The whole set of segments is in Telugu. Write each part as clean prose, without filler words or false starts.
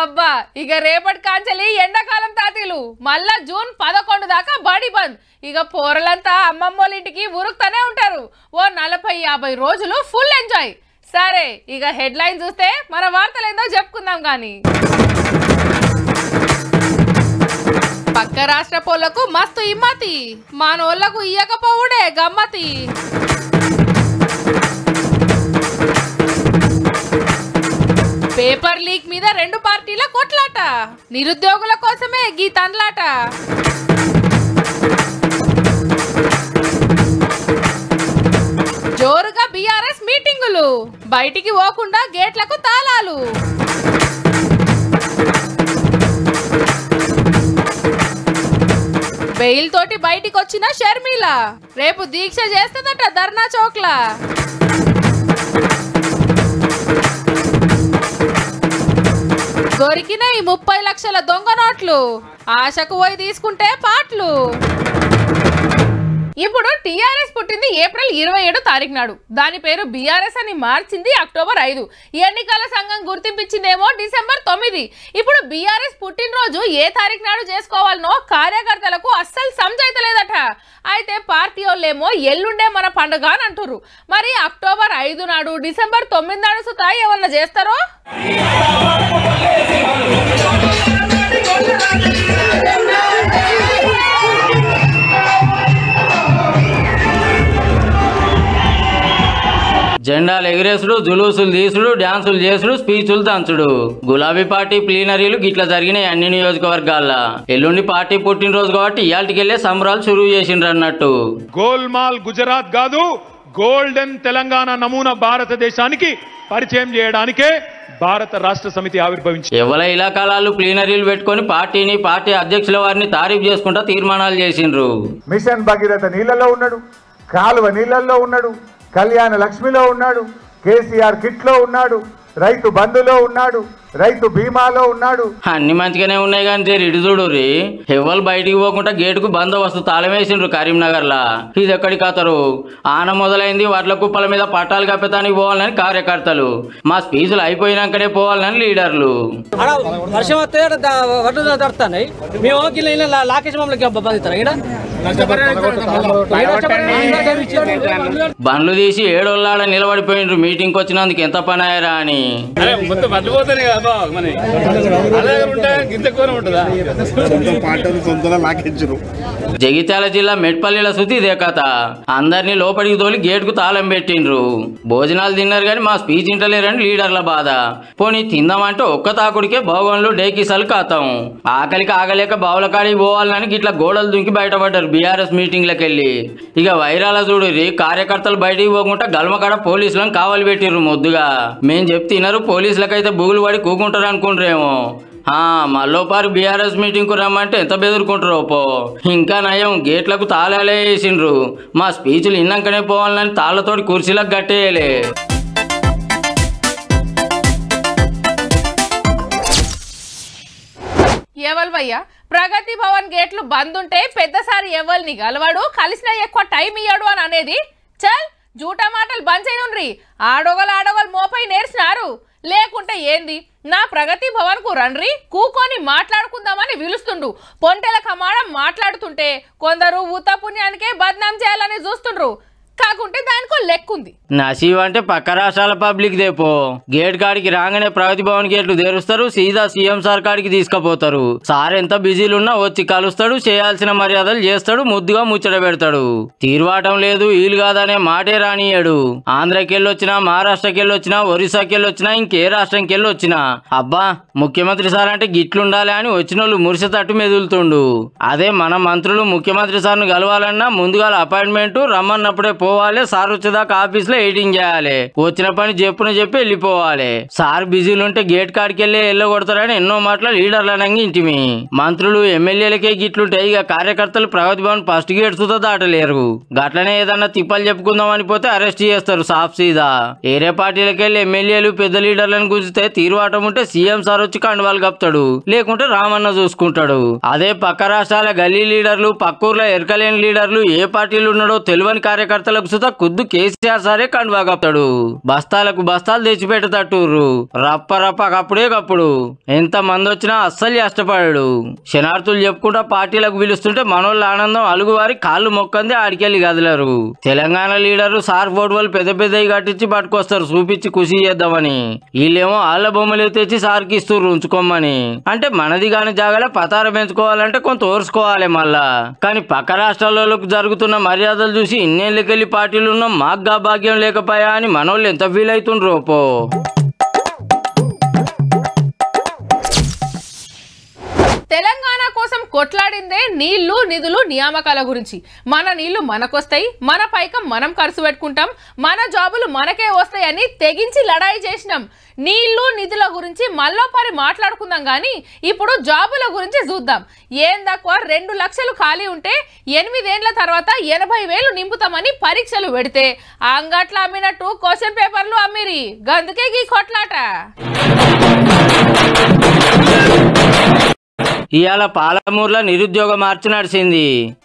అబ్బా ఇక రేపటి కాంచెలి ఎండాకాలం తాతీలు మళ్ళా జూన్ 11 దాకా బాడీ బంద్. ఇక పోరలంతా అమ్మమ్మోల ఇంటికి ఊరుకుతనే ఉంటారు. ఓ 40-50 రోజులు ఫుల్ ఎంజాయ్. సరే ఇక హెడ్ లైన్ చూస్తే మన వార్తలేందో చెప్పుకుందాం గాని. పక్క రాష్ట్ర పోలకు మస్తు ఇమ్మతి, మనోళ్ళకు ఇయ్యకపోవుడే గమ్మతి. पेपर लीक मीद रेंडु पार्टीला कोट्लाट, निरुद्योगुल कोसमे गी तन्लाट. जोरुगा बीआरएस मीटिंगुलु, बयटिकी पोकुंडा गेट्लकु तालालु. बेल तोटी बयटिकी वच्चिन शर्मिल, रेपु दीक्ष चेस्तदट धर्ना चौक्ल. దొరికిన ఈ 30 లక్షల దొంగ నోట్లు ఆశకు పోయి తీసుకుంటే పాటలు. ఇప్పుడు టిఆర్ఎస్ పుట్టింది ఏప్రిల్ 27 తారీఖు నాడు, దాని పేరు బిఆర్ఎస్ అని మార్చింది అక్టోబర్ 5. ఎన్నికల సంఘం గుర్తింపించిందేమో డిసెంబర్ 9. ఇప్పుడు బిఆర్ఎస్ పుట్టినరోజు ఏ తారీఖు నాడు చేసుకోవాలనో కార్యకర్తలకు అస్సలు సంజాయితలేదట. అయితే పార్టీ వాళ్ళేమో ఎల్లుండే మన పండుగ అని అంటున్నారు. మరి అక్టోబర్ 5 నాడు డిసెంబర్ 9 నాడు సుతా ఏమన్నా చేస్తారో? జెండాలు ఎగిరేసుడు, జులూసులు తీసుడు, డాన్సులు చేసుడు, స్పీచ్లు దంచుడు. గులాబీ పార్టీ ప్లీనరీలు గిట్లా జరిగినాయి అన్ని నియోజకవర్గాల్లో. ఎల్లుండి పార్టీ పుట్టినరోజు కాబట్టి ఇయాల్టికెళ్లే సంబరాలు షురూ చేసిండ్రు అన్నట్టు. గోల్మాల్ గుజరాత్ కాదు, గోల్డెన్ తెలంగాణ నమూనా భారతదేశానికి పరిచయం చేయడానికే భారత రాష్ట్ర సమితి ఆవిర్భవించింది. ఎవల ఇలాకాలాలు ప్లీనరీలు పెట్టుకొని పార్టీని, పార్టీ అధ్యక్షుల వారిని తారీఫ్ చేసుకుంటా తీర్మానాలు చేసిండ్రు. మిషన్ భగీరథ నీళ్ళలో ఉన్నాడు, కాలువ నీళ్ళల్లో ఉన్నాడు, కళ్యాణ లక్ష్మిలో ఉన్నాడు, కేసీఆర్ కిట్లో ఉన్నాడు, రైతు బంధులో ఉన్నాడు, రైతు బీమాలో ఉన్నాడు. అన్ని మంచిగానే ఉన్నాయి కానీ ఇటు చూడు రీ, ఎవరు బయటికి పోకుండా గేటుకు బందోబస్తు తాళం వేసిండ్రు కరీంనగర్లా. ఇది ఎక్కడికి అతరు ఆన మొదలైంది. వడ్ల కుప్పల మీద పట్టాలు కప్పేతానికి పోవాలని కార్యకర్తలు, మా స్పీచ్లు అయిపోయినాకనే పోవాలని లీడర్లు. వర్షం వస్తే వడ్లు తడుతున్నాయి, మేము లాకేజ్ మమ్మల్ని బండ్లు తీసి ఏడోళ్ళాడ నిలబడిపోయిండ్రు మీటింగ్ వచ్చినందుకు. ఎంత పని అయ్యారా అని జగిత్యాల జిల్లా మెట్పల్లిల సుతి ఇదే కథ. అందరినీ లోపలికి తోలి గేట్ కు తాళం పెట్టిండ్రు. భోజనాలు తిన్నారు కానీ మా స్పీచ్ ఇంటలేరని లీడర్ల బాధ. పోనీ తిందామంటే ఒక్క తాకుడికే భోగన్లు డేకిసలు కాతాం. ఆకలికి ఆగలేక బావుల కాడికి పోవాలని ఇట్లా గోడలు దుంకి బయటపడ్డారు బీఆర్ఎస్ మీటింగ్లకు వెళ్ళి. ఇక వైరాల చూడు, కార్యకర్తలు బయటికి పోకుండా గల్మకాడ పోలీసులను కావాలి పెట్టిర్రు ముద్దుగా. మేం చెప్తిన్నారు, పోలీసులకైతే బుగులు పడి కూకుంటారు అనుకుంటారేమో. మల్లోపారు బీఆర్ఎస్ మీటింగ్ కు రమ్మంటే ఎంత బెదురుకుంటారో పో. ఇంకా నయం గేట్లకు తాళాలే వేసిండ్రు. మా స్పీచ్లు ఇన్నాకనే పోవాలని తాళ్లతోటి కుర్చీలకు కట్టేయలే. ఎవల్వయ్యా ప్రగతి భవన్ గేట్లు బంద్ ఉంటే పెద్దసారి ఎవల్ని గలవాడు, కలిసినా ఎక్కువ టైం ఇయ్యాడు అని అనేది. చల్ జూటా మాటలు బంద్ చేయండ్రి. ఆడోగలు ఆడోగలు మోపై నేర్చినారు, లేకుంటే ఏంది నా ప్రగతి భవన్కు రండ్రి కూకొని మాట్లాడుకుందామని పిలుస్తుండు. పొంటెల కమాడం మాట్లాడుతుంటే కొందరు ఊత పుణ్యానికే బద్నాం చేయాలని చూస్తుండ్రు. కాకుంటే దానికో లెక్కుంది. నసీవ్ అంటే పక్క రాష్ట్రాల పబ్లిక్ దేపో. గేట్ కాడికి రాగానే ప్రగతి భవన్ గేట్లు తెరుస్తారు, సీదా సీఎం సార్ కాడికి తీసుకుపోతారు. సార్ ఎంత బిజీలు ఉన్నా వచ్చి కలుస్తాడు, చేయాల్సిన మర్యాదలు చేస్తాడు, ముద్దుగా ముచ్చట పెడతాడు. తీర్వాటం లేదు, వీలు కాదనే మాటే రానియాడు. ఆంధ్రకెళ్ళొచ్చినా, మహారాష్ట్రకెళ్ళొచ్చినా, ఒరిస్సాకెళ్ళొచ్చినా, ఇంకే రాష్ట్రంకెళ్ళొచ్చినా అబ్బా ముఖ్యమంత్రి సార్ అంటే గిట్లుండాలి అని వచ్చిన వాళ్ళు మురిస తట్టు మెదులుతుండు. అదే మన మంత్రులు ముఖ్యమంత్రి సార్ను కలవాలన్నా ముందుగా అపాయింట్మెంట్ రమ్మన్నప్పుడే పోవాలి, సార్ వచ్చేదాకా ఆఫీస్ లో ఎయిటింగ్ చేయాలి, వచ్చిన పని చెప్పున చెప్పి వెళ్ళిపోవాలి. సార్ బిజీలుంటే గేట్ కాడికెళ్ళి వెళ్ళగొడతారని ఎన్నో మాటలు లీడర్లు అనంగింటిమి. మంత్రులు ఎమ్మెల్యేలకే గిట్లుంటే ఇక కార్యకర్తలు ప్రగతి భవన్ ఫస్ట్ గేట్ సుతా దాటలేరు. గట్లనే ఏదన్నా తిప్పలు చెప్పుకుందాం అనిపోతే అరెస్ట్ చేస్తారు సాఫ్ సీదా. ఏరే పార్టీలకెళ్ళి ఎమ్మెల్యేలు పెద్ద లీడర్లను గుంజితే తీరువాటం ఉంటే సీఎం సార్ వచ్చి కండువాలు కప్తాడు, లేకుంటే రామన్న చూసుకుంటాడు. అదే పక్క రాష్ట్రాల గల్లీ లీడర్లు, పక్కూర్ల ఎరకలేని లీడర్లు, ఏ పార్టీలు ఉన్నాడో తెలియని కార్యకర్తలు కలబుసత కుద్దు కేసీఆర్ సారే కండువాగతాడు. బస్తాలకు బస్తాలు తెచ్చిపెడతాటూరు రప్ప రప్ప కప్పుడే కప్పుడు ఎంత మంది వచ్చినా అస్సలు కష్టపడాడు. శనార్థులు చెప్పుకుంటా పార్టీలకు పిలుస్తుంటే మనోళ్ళ ఆనందం అలుగువారి కాళ్ళు మొక్కంది ఆడికెళ్ళి కదలరు. తెలంగాణ లీడరు సార్ ఫోటో వాళ్ళు పెద్ద పెద్దవి కట్టించి పట్టుకొస్తారు చూపించి ఖుషి చేద్దామని. వీళ్ళేమో వాళ్ళ బొమ్మలు తెచ్చి సార్కి ఇస్తారు ఉంచుకోమని. అంటే మనది కాని జాగాలో పతార పెంచుకోవాలంటే కొంత ఓర్చుకోవాలి మళ్ళా. కానీ పక్క రాష్ట్రాలలో జరుగుతున్న మర్యాదలు చూసి ఇన్నేళ్ళకెళ్ళి పార్టీలు ఉన్న మాగ్గా భాగ్యం లేకపోయా అని మనోళ్ళు ఎంత ఫీల్ అవుతుండ్రో పో. తెలంగాణ కోసం కొట్లాడిందే నీళ్లు నిధులు నియామకాల గురించి. మన నీళ్లు మనకొస్తాయి, మన పైకం మనం ఖర్చు పెట్టుకుంటాం, మన జాబులు మనకే వస్తాయని తెగించి లడాయి చేసినాం. నీళ్లు నిధుల గురించి మళ్ళోపారి మాట్లాడుకుందాం కానీ ఇప్పుడు జాబుల గురించి చూద్దాం. ఏందక్కువ 2 లక్షలు ఖాళీ ఉంటే 8 ఏళ్ల తర్వాత 80,000 నింపుతామని పరీక్షలు పెడితే అంగట్ల అమ్మినట్టు క్వశ్చన్ పేపర్లు అమ్మిరి. గందుకే గీ కొట్లాట. ఇవాళ పాలమూరులో నిరుద్యోగ మార్చి నడిచింది.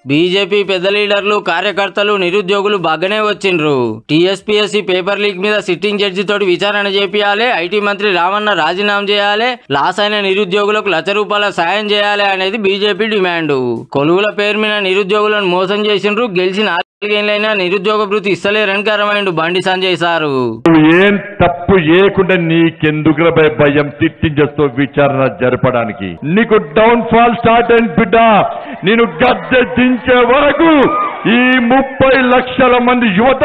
బీజేపీ పెద్ద లీడర్లు కార్యకర్తలు నిరుద్యోగులు బాగానే వచ్చిండ్రు. టీఎస్పీఎస్సీ పేపర్ లీక్ మీద సిట్టింగ్ జడ్జి తోటి విచారణ చేపియాలి, ఐటీ మంత్రి రామన్న రాజీనామా చేయాలి, లాస్ అయిన నిరుద్యోగులకు 1,00,000 రూపాయల సాయం చేయాలి అనేది బీజేపీ డిమాండ్. కొలువుల పేరు మీద నిరుద్యోగులను మోసం చేసిండ్రు. గెలిచి 4 ఏళ్ళైనా నిరుద్యోగ వృత్తి ఇస్తలేరని కరమైండు బండి సంజయ్ సారు. ఏం తప్పు చేయకుండా నీకెందుకుల భయం తిట్టించేస్తూ విచారణ జరపడానికి నీకు డౌన్ ఫాల్ స్టార్ట్ అయింది బిడ్డ. నేను గద్దె దించే వరకు ఈ 30 లక్షల మంది యువత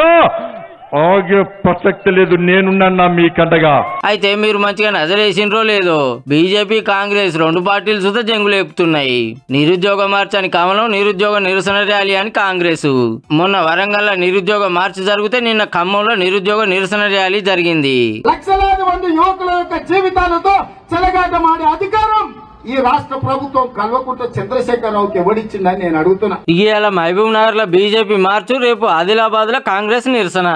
ప్రసక్తి లేదు, నేనున్నా మీకండగా. అయితే మీరు మంచిగా నజరేసిండ్రో లేదో బీజేపీ కాంగ్రెస్ 2 పార్టీలు సుత జంగు లేపుతున్నాయి. నిరుద్యోగ మార్చ్ అని కమలం, నిరుద్యోగ నిరసన ర్యాలీ అని కాంగ్రెస్. మొన్న వరంగల్ లో నిరుద్యోగ మార్చ్ జరిగితే నిన్న ఖమ్మంలో నిరుద్యోగ నిరసన ర్యాలీ జరిగింది. లక్షలాది మంది యువకుల యొక్క జీవితాలతో చెలగాటమాడే అధికారం ఈ రాష్ట్ర ప్రభుత్వం కల్వకుంట చంద్రశేఖరరావుకి ఎవడిచ్చిందని నేను అడుగుతున్నా. ఇవాళ మహబూబ్ నగర్ లో బీజేపీ మార్చు, రేపు ఆదిలాబాద్ లో కాంగ్రెస్ నిరసన.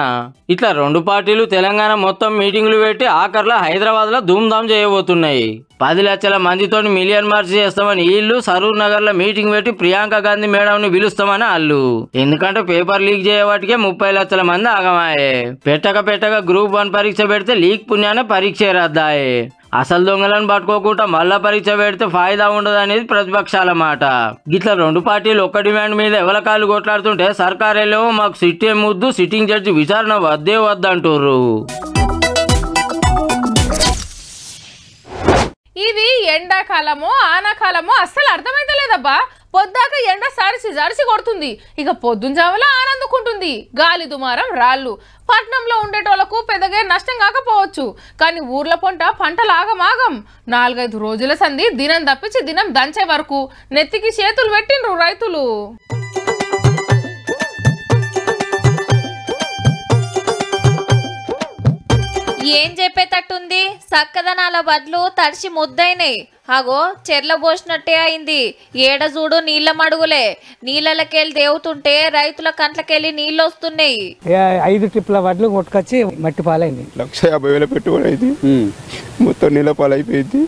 ఇట్లా 2 పార్టీలు తెలంగాణ మొత్తం మీటింగులు పెట్టి ఆఖర్లో హైదరాబాద్ లో ధూమ్ధామ్ చేయబోతున్నాయి. 10 లక్షల మందితో మిలియన్ మార్చ్ చేస్తామని వీళ్ళు, సరూర్ నగర్ లో మీటింగ్ పెట్టి ప్రియాంక గాంధీ మేడం ని పిలుస్తామని వాళ్ళు. ఎందుకంటే పేపర్ లీక్ చేయవాటికే 30 లక్షల మంది ఆగమాయే. పెట్టక గ్రూప్ 1 పరీక్ష పెడితే లీక్ పుణ్యాన పరీక్ష రద్దాయే. అసలు దొంగలను పట్టుకోకుండా మళ్ళా పరీక్ష పెడితే ఫాయిదా ఉండదు అనేది ప్రతిపక్షాల మాట. ఇట్లా 2 పార్టీలు ఒక్క డిమాండ్ మీద ఎవలకాలు కొట్లాడుతుంటే సర్కారేలో మాకు సిట్టే ముద్దు, సిట్టింగ్ జడ్జి విచారణ వద్దే వద్దంటుర్రు. ఇది ఎండాకాలమో ఆనాకాలమో అస్సలు అర్థమైతలేదబ్బా. పొద్దాక ఎండ సరిసి సరిసి కొడుతుంది, ఇక పొద్దున జావలా ఆనందుకుంటుంది. గాలి దుమారం రాళ్ళు. పట్నంలో ఉండేటోళ్లకు పెద్దగా నష్టం కాకపోవచ్చు, కానీ ఊర్ల పంట పంటలు ఆగమాగం. 4-5 రోజుల సంధి దినం తప్పించి దినం దంచే వరకు నెత్తికి చేతులు పెట్టిండ్రు రైతులు. ఏం చెప్పేటట్టుంది, చక్కదనాల బదులు తడిసి ముద్దయినాయి. అగో చెర్ల పోసినట్టే అయింది, ఏడ చూడు నీళ్ళ మడుగులే. నీళ్ళకెళ్ళి దేవుతుంటే రైతుల కంట్లకెళ్ళి నీళ్ళు వస్తున్నాయి. 5 ట్రిప్ల వడ్లు కొట్టుకొచ్చి మట్టి పాలైంది. 1,50,000 పెట్టుబడి అయింది, మొత్తం నీళ్ళ పాలైపోయింది.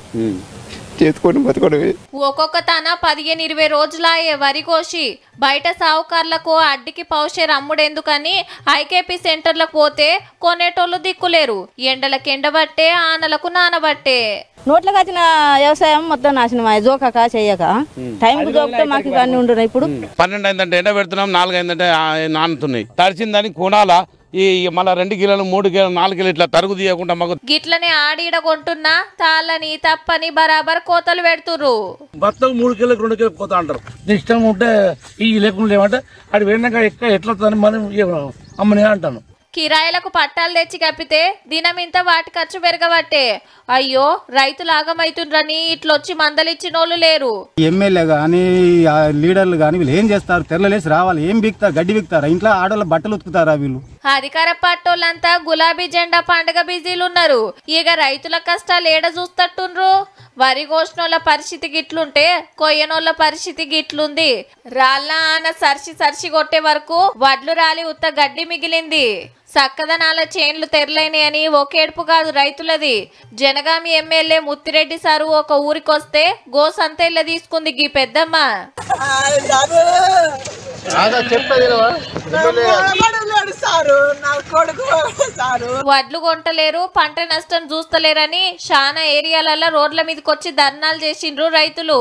ఒక్కొక్క తన 15-20 రోజులాయే వరి కోసి. బయట సావుకారులకు అడ్డికి పౌషేర్ అమ్ముడెందుకని ఐకేపీ సెంటర్లకు పోతే కొనేటోళ్ళు దిక్కులేరు. ఎండలకు ఎండబట్టే ఆనలకు నానబట్టే నోట్లకు వచ్చిన వ్యవసాయం మొత్తం నాశనం. జోకక చెయ్యక టైం జోకితే మాకు అన్ని ఉంటున్నాయి. ఇప్పుడు 12 అయిందంటే ఎండ పెడుతున్నాం, 4 అయిందంటే నానుతున్నాయి. తడిచిందని కొనాలా. ఈ మళ్ళా 2 కిలోలు 3 కిలోలు 4 కిలో ఇట్లా తరుగు తీయకుండా మాకు గిట్లనే ఆడీడ కొంటున్నా తాళ్ళని తప్పని బరాబర్ కోతలు పెడుతురు. బత్తం 3 కిలోలకు 2 కిలో కోత అంటారు. ఇష్టం ఉంటే ఈ లేకుండా లేవంటే అది వెళ్ళినాక ఎట్లా మనం అమ్మని అంటాను. కిరాయిలకు పట్టాలు తెచ్చి కప్పితే దినమింత వాటి ఖర్చు పెరగబట్టే అయ్యో రైతులు ఆగమైతుండ్రని ఇట్లొచ్చి మందలిచ్చినోళ్ళు లేరు. ఎమ్మెల్యే గానీ లీడర్లు గానీ వీళ్ళు ఏం చేస్తారు? తెల్లలేసి రావాలి. ఏం బిక్తారు? గడ్డి బిక్తారా? ఇంట్లో ఆడోళ్ళ బట్టలు ఉతుకుతారా వీళ్ళు? అధికార పార్టోళ్ళంతా గులాబీ జెండా పండగ బిజీలున్నారు. ఇక రైతుల కష్టాలు ఏడ చూస్తట్టుండ్రు. వరి కోసినోళ్ళ పరిస్థితి గిట్లుంటే కొయ్యనోళ్ళ పరిస్థితి గిట్లుంది. రాళ్ళ ఆన సరిసి సరిసి కొట్టే వరకు వడ్లు రాలి ఉత్త గడ్డి మిగిలింది. చక్కదనాల చేన్లు తెరలేని ఒకేడ్పు కాదు రైతులది. జనగామి ఎమ్మెల్యే ముత్తిరెడ్డి సారు ఒక ఊరికొస్తే గోసంతేళ్ళ తీసుకుంది గీ పెద్దమ్మ. వడ్లు కొంటలేరు, పంట నష్టం చూస్తలేరని శానా ఏరియాలల్ల రోడ్ల మీదకొచ్చి ధర్నాలు చేసిండ్రు రైతులు.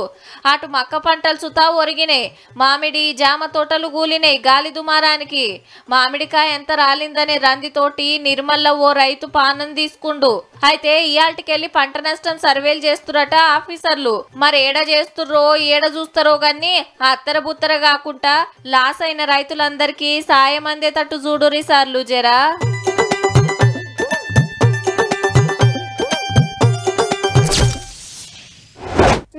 అటు మక్క పంటలు సుతా ఒరిగినాయి, మామిడి జామ తోటలు కూలినాయి గాలి దుమారానికి. మామిడికాయ ఎంత రాలిందనే రందితోటి నిర్మల్ల ఓ రైతు పానం తీసుకుండు. అయితే ఇయాల్టికెళ్ళి పంట నష్టం సర్వేలు చేస్తురట ఆఫీసర్లు. మరి ఏడ చేస్తుర్రో ఏడ చూస్తారో గాని అత్తర బుత్తర కాకుండా లాస్ అయిన రైతులందరికీ సాయం అందేటట్టు చూడురి సార్లు జరా.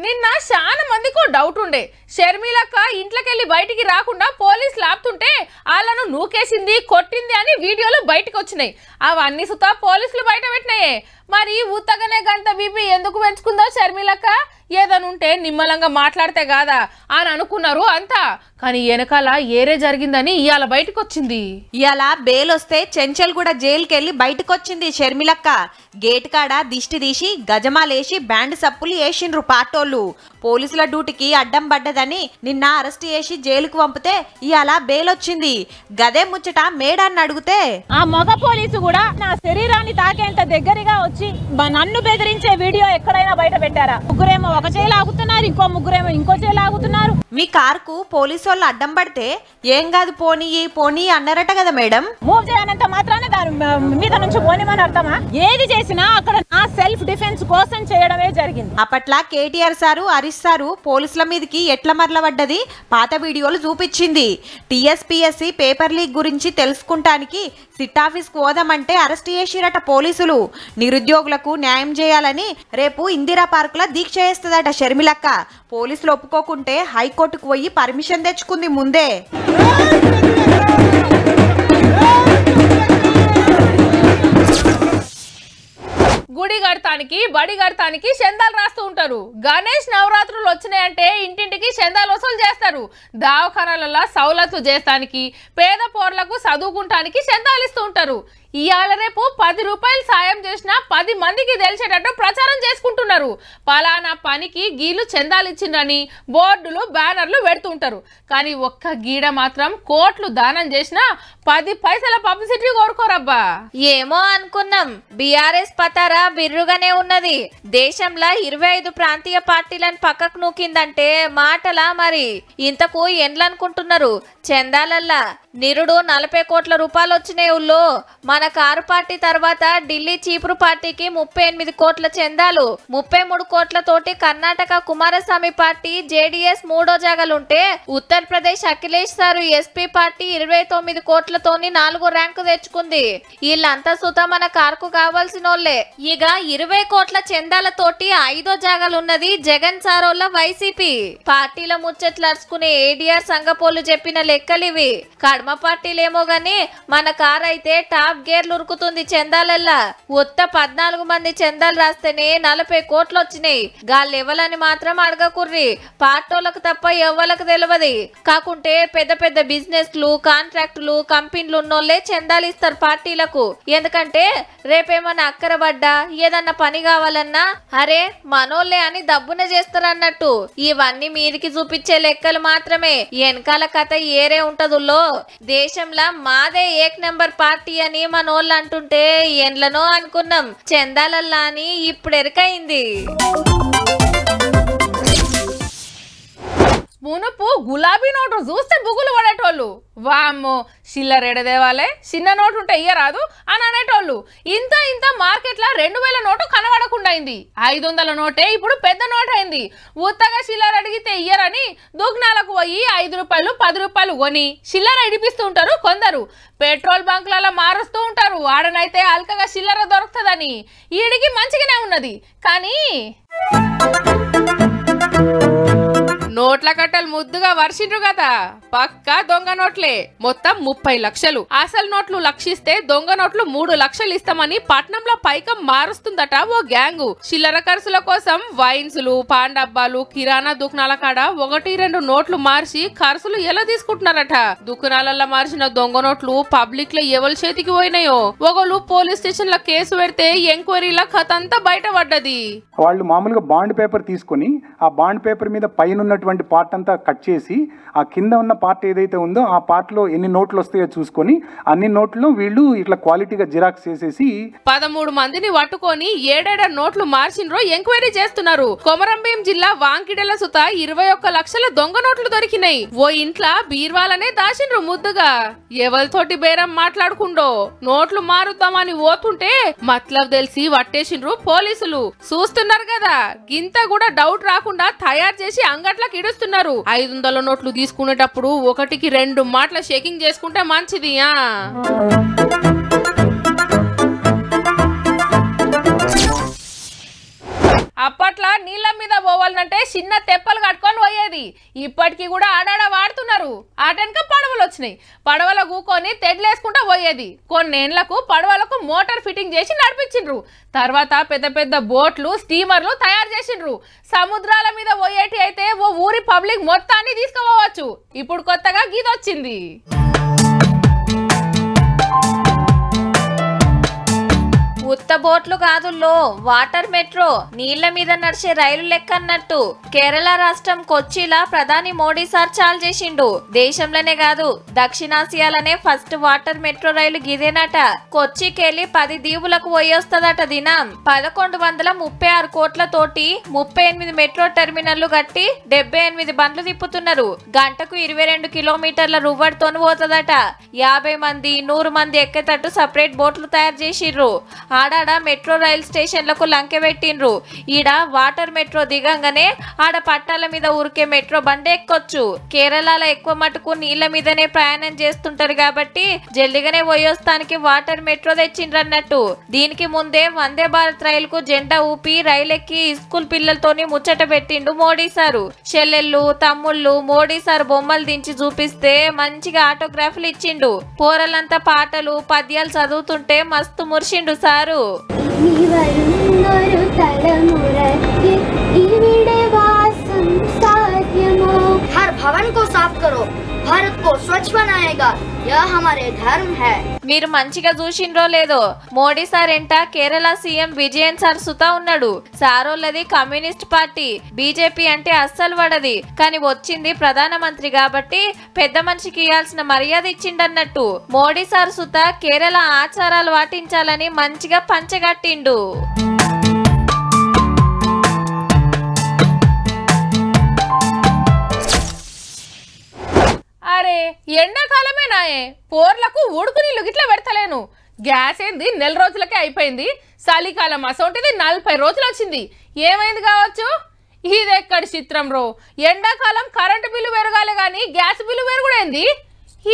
నిన్న చాలా మందికి డౌట్ ఉండే, షర్మిలక్క ఇంట్లోకెళ్ళి బయటికి రాకుండా పోలీసులు ఆపుతుంటే వాళ్ళను నూకేసింది కొట్టింది అని వీడియోలు బయటకు వచ్చినాయి. అవన్నీ సుతా పోలీసులు బయట పెట్టినాయే. మరి ఉత్తగనే గంట బీపీ ఎందుకు పెంచుకుందో షర్మిలక్క, ఏదనుంటే నిమ్మలంగా మాట్లాడితే కాదా అని అనుకున్నారు అంతా. కానీ వెనకాల ఏరే జరిగిందని ఇవాళ బయటకు వచ్చింది. ఇవాళ బెయిల్ వస్తే చెంచల్ కూడా జైలుకెళ్ళి బయటకు వచ్చింది షర్మిలక్క. గేట్ కాడ దిష్టి తీసి గజమాలేసి బ్యాండ్ సప్పులు వేసిండ్రు పాటోళ్ళు. పోలీసుల డ్యూటీకి అడ్డం పడ్డదని నిన్న అరెస్ట్ చేసి జైలుకు పంపితే ఇవాళ బెయిల్ వచ్చింది. గదే ముచ్చట మేడాన్ని అడిగితే ఆ మగ పోలీసు కూడా నా శరీరాన్ని తాకేంత దగ్గరగా వచ్చి నన్ను బెదిరించే వీడియో ఎక్కడైనా బయట పెట్టారా? ముగ్గురేమో ఒక చేయి లాగుతున్నారు, ఇంకో ముగ్గురేమో ఇంకో చేయి లాగుతున్నారు. మీ కారుకు పోలీసు వాళ్ళు అడ్డం పడితే ఏం కాదు పోనీ పోనీ అన్నారట కదా మేడం. మూవ్ చేయనంత మాత్రాన దాని మీద నుంచి పోనిమని అర్థమా? ఏది చేసినా అక్కడ నా సెల్ఫ్ డిఫెన్స్ కోసం చేయడమే జరిగింది. అప్పట్లా కేటీఆర్ సారు హరీష్ సారు పోలీసుల మీదకి ఎట్ల మరల పడ్డది పాత వీడియోలు చూపించింది. టీఎస్పీఎస్సీ పేపర్ లీక్ గురించి తెలుసుకుంటానికి సిట్ ఆఫీస్ కు పోదామంటే అరెస్ట్ చేసిరట పోలీసులు. నిరుద్యోగులకు న్యాయం చేయాలని రేపు ఇందిరా పార్క్ లో దీక్ష చేస్తుందట షర్మిలక్క. పోలీసులు ఒప్పుకోకుంటే హైకోర్టుకు పోయి పర్మిషన్ తెచ్చుకుంది ముందే. గుడి కడతానికి బడి కడతానికి చందాలు రాస్తూ ఉంటారు. గణేష్ నవరాత్రులు వచ్చినాయంటే ఇంటింటికి చందాలు వసూలు చేస్తారు. దావఖానాలలో సౌలతులు చేస్తానికి పేద పోర్లకు చదువుకుంటానికి చందాలు ఇస్తూ ఉంటారు. ఇవాళ రేపు 10 రూపాయలు సాయం చేసినా 10 మందికి తెలిసేటట్టు ప్రచారం చేసుకుంటున్నారు. పలానా పనికి గీలు చందాలు ఇచ్చిండ్రని బోర్డులు బ్యానర్లు పెడుతుంటారు. కానీ ఒక్క గీడ మాత్రం కోట్లు దానం చేసినా 10 పైసల పబ్లిసిటీ కోరుకోరబ్బా. ఏమో అనుకున్నాం, బీఆర్ఎస్ పతారా బిర్రుగానే ఉన్నది. దేశంలో 25 ప్రాంతీయ పార్టీలను పక్కకు నూకిందంటే మాటలా మరి? ఇంతకు ఎండ్లనుకుంటున్నారు చందాలల్లా? నిరుడు 40 కోట్ల రూపాయలు వచ్చినాయి ఊళ్ళో. మన కారు పార్టీ తర్వాత ఢిల్లీ చీపురు పార్టీకి 38 కోట్ల చందాలు, 33 కోట్ల తోటి కర్ణాటక కుమారస్వామి పార్టీ జేడీఎస్ 3వ జాగాలుంటే ఉత్తరప్రదేశ్ అఖిలేష్ సారు ఎస్పీ పార్టీ 29 కోట్లతోని 4వ ర్యాంకు తెచ్చుకుంది. వీళ్ళంతా సుత మన కారుకు కావాల్సినోళ్లే. ఇక 20 కోట్ల చందాలతోటి 5వ జాగాలున్నది జగన్ సారోళ్ల వైసీపీ. పార్టీల ముచ్చట్లు అరుచుకునే ఏడీఆర్ సంగపోలు చెప్పిన లెక్కలివి. కర్మ పార్టీలేమో గాని మన కారు అయితే టాప్ గేర్లు ఉరుకుతుంది చందాలల్లా. ఒత్త 14 మంది చందాలు రాస్తేనే 40 కోట్లు వచ్చినాయి. గాళ్ళెవలని మాత్రం అడగకుర్రి, పార్టోలకు తప్ప ఎవ్వలకు తెలియదు. కాకుంటే పెద్ద పెద్ద బిజినెస్లు కాంట్రాక్టులు కంపెనీలు ఉన్నోళ్లే చందాలు ఇస్తారు పార్టీలకు. ఎందుకంటే రేపేమన్నా అక్కరబడ్డా ఏదన్నా పని కావాలన్నా అరే మనోళ్లే అని దబ్బున చేస్తారన్నట్టు. ఇవన్నీ మీదికి చూపించే లెక్కలు మాత్రమే, వెనకాల కథ ఏరే ఉంటదుల్లో. దేశంలో మాదే ఏక్ నెంబర్ పార్టీ అని మనోళ్ళు అంటుంటే ఎండ్లనో అనుకున్నాం చందాలల్లా అని ఇప్పుడు ఎరుకైంది. మునుపు గులాబీ నోటు చూస్తే బుగులు పడేటోళ్ళు, వామ్మో చిల్లరెడదేవాలే చిన్న నోటు ఉంటే ఇయ్యరాదు అని అనేటోళ్ళు. ఇంత ఇంత మార్కెట్లో 2000 నోటు కనబడకుండా అయింది. 500 నోటే ఇప్పుడు పెద్ద నోటు అయింది. ఉత్తగా చిల్లర అడిగితే ఇయ్యరని దుగ్నాలకు పోయి 5 రూపాయలు 10 రూపాయలు కొని చిల్లర ఇడిపిస్తూ ఉంటారు కొందరు. పెట్రోల్ బంకులలో మారుస్తూ ఉంటారు, ఆడనైతే అల్కగా చిల్లర దొరుకుతుందని. ఈడికి మంచిగానే ఉన్నది కానీ నోట్ల కట్టలు ముద్దుగా వర్షిండ్రు కదా, పక్కా దొంగ నోట్లే. మొత్తం 30 లక్షలు. అసలు నోట్లు లక్షిస్తే దొంగ నోట్లు 3 లక్షలు ఇస్తామని పట్నంలో పైకం మారుస్తుందట ఓ గ్యాంగు. చిల్లర ఖర్చుల కోసం వైన్స్లు పాన్ డబ్బాలు కిరాణా దుకాణాల కాడ 1-2 నోట్లు మార్చి ఖర్చులు ఎలా తీసుకుంటున్నారట. దుకాణాలలో మార్చిన దొంగ నోట్లు పబ్లిక్ లో ఎవరి చేతికి పోయినాయో. ఒకళ్ళు పోలీస్ స్టేషన్ లో కేసు పెడితే ఎంక్వైరీల కథ అంతా బయట పడ్డది. వాళ్ళు మామూలుగా బాండ్ పేపర్ తీసుకుని ఆ బాండ్ పేపర్ మీద పైన ఉన్నటువంటి పార్ట్ అంతా కట్ చేసి ఆ కింద ఉన్న పార్ట్ ఏదైతే ఉందో ఆ పార్ట్ లో ఎన్ని నోట్లు వస్తాయో చూసుకొని అన్ని నోట్లను వీళ్ళు ఇట్లా క్వాలిటీగా జిరాక్స్ చేసేసి 13 మందిని వట్టుకొని ఏడేడ నోట్లు మార్చినరో ఎంక్వైరీ చేస్తున్నారు. కొమరంభీం జిల్లా వాంకిడెల సుత 21 లక్షల దొంగ నోట్లు దొరికినాయి. ఓ ఇంట్లో బీర్వాలనే దాచినరు ముద్దుగా. ఎవరితోటి బేరం మాట్లాడుకుండో నోట్లు మారుద్దామని ఓతుంటే మతలబ్ తెలిసి వట్టేసినరు పోలీసులు. చూస్తున్నారు కదా గింత కూడా డౌట్ రాకుండా తయారు చేసి అంగట్లకు ఇడుస్తున్నారు. 500 నోట్లు తీసుకునేటప్పుడు ఒకటికి రెండు మాటల షేకింగ్ చేసుకుంటే మంచిది. అప్పట్లో నీళ్ళ మీద పోవాలంటే చిన్న తెప్పలు కట్టుకొని పోయేది. ఇప్పటికీ కూడా ఆడాడ వాడుతున్నారు. ఆటనక పడవలు వచ్చినాయి. పడవల కూకొని తెడ్లేసుకుంటా పోయేది. కొన్నేళ్లకు పడవలకు మోటార్ ఫిట్టింగ్ చేసి నడిపించిండ్రు. తర్వాత పెద్ద పెద్ద బోట్లు స్టీమర్లు తయారు చేసిండ్రు. సముద్రాల మీద పోయేటి అయితే ఓ ఊరి పబ్లిక్ మొత్తాన్ని తీసుకుపోవచ్చు. ఇప్పుడు కొత్తగా గీతొచ్చింది. ఉత్త బోట్లు కాదుల్లో వాటర్ మెట్రో, నీళ్ల మీద నడిచే రైలు లెక్క అన్నట్టు కేరళ రాష్ట్రం కొచ్చిలా ప్రధాని మోడీ సార్ చాలు చేసిండు. దేశంలోనే కాదు దక్షిణాసియాలోనే ఫస్ట్ వాటర్ మెట్రో రైలు గిదేనట. కొచ్చికెళ్లి 10 దీవులకు పోయొస్తదట దినం. 1136 కోట్లతోటి 38 మెట్రో టెర్మినల్లు కట్టి 78 బండ్లు తిప్పుతున్నారు. గంటకు 22 కిలోమీటర్ల రువ్వడితోను పోతుందట. 50 మంది 100 మంది ఎక్కేటట్టు సపరేట్ బోట్లు తయారు చేసిర్రు. ఆడాడ మెట్రో రైల్ స్టేషన్లకు లంకె పెట్టిండ్రు. ఈడ వాటర్ మెట్రో దిగంగానే ఆడ పట్టాల మీద ఊరికే మెట్రో బండి ఎక్కొచ్చు. కేరళలో ఎక్కువ మటుకు నీళ్ల మీదనే ప్రయాణం చేస్తుంటారు కాబట్టి జల్దిగానే పోయొస్తానికి వాటర్ మెట్రో తెచ్చిండ్రన్నట్టు. దీనికి ముందే వందే భారత్ రైలుకు జెండా ఊపి రైలెక్కి స్కూల్ పిల్లలతోని ముచ్చట పెట్టిండు మోడీ సారు. చెల్లెళ్ళు తమ్ముళ్ళు మోడీ సారు బొమ్మలు దించి చూపిస్తే మంచిగా ఆటోగ్రాఫ్లు ఇచ్చిండు. పోరలంతా పాటలు పద్యాలు చదువుతుంటే మస్తు మురిసిండు సార్. हर भवन को साफ करो, भारत को स्वच्छ बनाएगा, यह हमारे धर्म है. మీరు మంచిగా చూసిండ్రో లేదో మోడీ సార్ ఎంట కేరళ సీఎం విజయన్ సార్ సుతా ఉన్నాడు. సారోళ్ళది కమ్యూనిస్ట్ పార్టీ, బీజేపీ అంటే అస్సలు పడది. కానీ వచ్చింది ప్రధానమంత్రి కాబట్టి పెద్ద మనిషికి ఇవ్వాల్సిన మర్యాద ఇచ్చిండన్నట్టు మోడీ సార్ సుతా కేరళ ఆచారాలు పాటించాలని మంచిగా పంచగట్టిండు. అరే ఎండాకాలమేనాయే పోర్లకు ఉడుకు నీళ్ళు గిట్లా పెడతలేను. గ్యాస్ ఏంది 4 రోజులకే అయిపోయింది. చలికాలం అసోంటిది 40 రోజులు వచ్చింది. ఏమైంది కావచ్చు? ఇది ఎక్కడి చిత్రం రో? ఎండాకాలం కరెంటు బిల్లు పెరగాలి కానీ గ్యాస్ బిల్లు పెరుగుడైంది.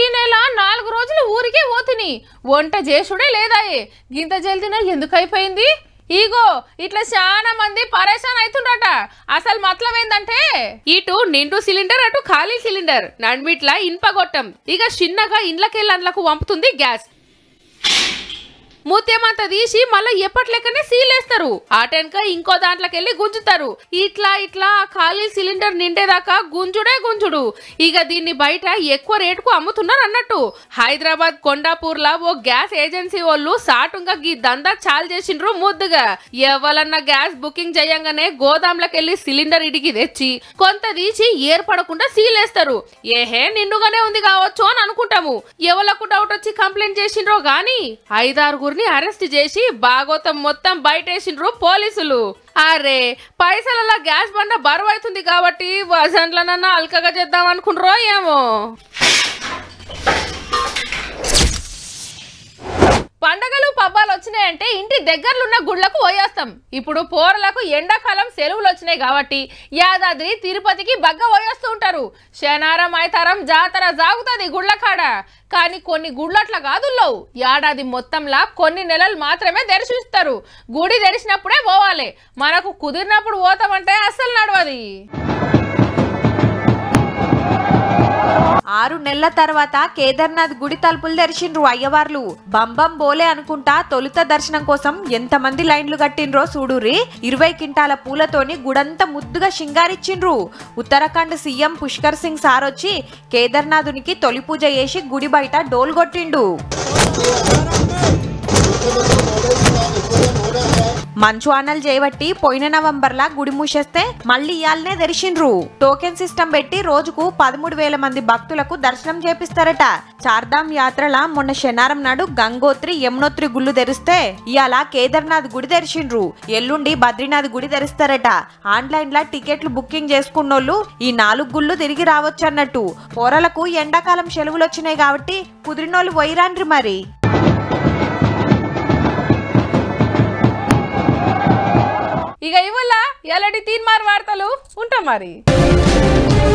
ఈ నెల 4 రోజులు ఊరికే పోతుని వంట చేసుడే లేదాయే. గింత జల్దిన ఎందుకు అయిపోయింది? ఈగో ఇట్లా చాలా మంది పరేషాన్ అవుతుండట. అసలు మతలబ్ ఏంటంటే ఇటు నిండు సిలిండర్ అటు ఖాళీ సిలిండర్ నడిమిట్లా ఇన్పగొట్టం. ఇక చిన్నగా ఇండ్లకెళ్ళండ్లకు వంపుతుంది గ్యాస్. ముత్యమంత తీసి మళ్ళీ ఎప్పటి లెక్కనే సీలేస్తారు. ఆటెనక ఇంకో దాంట్లోకెళ్ళి గుంజుతారు. ఇట్లా ఇట్లా ఖాళీ సిలిండర్ నిండేదాకా గుంజుడే గుంజుడు. ఇక దీన్ని బయట ఎక్కువ రేటుకు అమ్ముతున్నారు అన్నట్టు. హైదరాబాద్ కొండాపూర్లా ఓ గ్యాస్ ఏజెన్సీ వాళ్ళు సాటుగా ఈ దందా చాలు చేసిండ్రు ముద్దుగా. ఎవరన్నా గ్యాస్ బుకింగ్ చేయంగానే గోదాంలకెళ్ళి సిలిండర్ ఇడికి తెచ్చి కొంత తీసి ఏర్పడకుండా సీలేస్తారు. ఏహే నిండుగానే ఉంది కావచ్చు అని అనుకుంటాము. ఎవరకు డౌట్ వచ్చి కంప్లైంట్ చేసిండ్రో గాని 5-6 అరెస్ట్ చేసి బాగోతం మొత్తం బయటేసిండ్రు పోలీసులు. అరే పైసలలో గ్యాస్ బండ బరువు అవుతుంది కాబట్టి వజన్లనన్నా అల్కగా చేద్దాం అనుకుంటారో ఏమో. పండగలు పబ్బాలు వచ్చినాయంటే ఇంటి దగ్గరలున్న గుళ్ళకు పోయేస్తాం. ఇప్పుడు పోరలకు ఎండాకాలం సెలవులు వచ్చినాయి కాబట్టి యాదాద్రి తిరుపతికి బగ్గ పోయేస్తూ ఉంటారు. శనారం అయితారం జాతర జాగుతుంది గుళ్ళకాడ. కానీ కొన్ని గుళ్ళట్లా కాదు లేవు. ఏడాది మొత్తంలా కొన్ని నెలలు మాత్రమే తెరిచిస్తారు. గుడి తెరిచినప్పుడే పోవాలి. మనకు కుదిరినప్పుడు పోతామంటే అస్సలు నడవది. 6 నెలల తర్వాత కేదార్నాథ్ గుడి తలుపులు తెరిచిండ్రు అయ్యవార్లు. బంబం బోలే అనుకుంటా తొలుత దర్శనం కోసం ఎంత మంది లైన్లు కట్టిండ్రో చూడురి. 20 క్వింటాల పూలతోని గుడంతా ముద్దుగా సింగారిచ్చిండ్రు. ఉత్తరాఖండ్ సీఎం పుష్కర్ సింగ్ సార్ వచ్చి కేదార్నాథునికి తొలి పూజ చేసి గుడి బయట డోల్ కొట్టిండు. మంచు ఆనల్ చేయబట్టి పోయిన నవంబర్లా గుడి మూసేస్తే మళ్ళీ ఇయాల్నే దర్శింద్రు టోకెన్ సిస్టం పెట్టి రోజుకు 13000 మంది భక్తులకు దర్శనం చేపిస్తారట। చార్ధామ్ యాత్రల మొన్న శనారం నాడు గంగోత్రి యమునోత్రి గుళ్ళు దరిస్తే ఇయాల కేదార్నాథ్ గుడి దర్శింద్రు ఎల్లుండి బద్రీనాథ్ గుడి దరిస్తారట। ఆన్లైన్లా టికెట్లు బుకింగ్ చేసుకున్నోళ్ళు ఈ నాలుగు గుళ్ళు తిరిగి రావచ్చు అన్నట్టు। పోరలకు ఎండాకాలం సెలవులు వచ్చేనే కాబట్టి కుదిరినోళ్ళు వైరాంద్రి మరి। इक इवल तीन मार वार्ता उंटा मारी।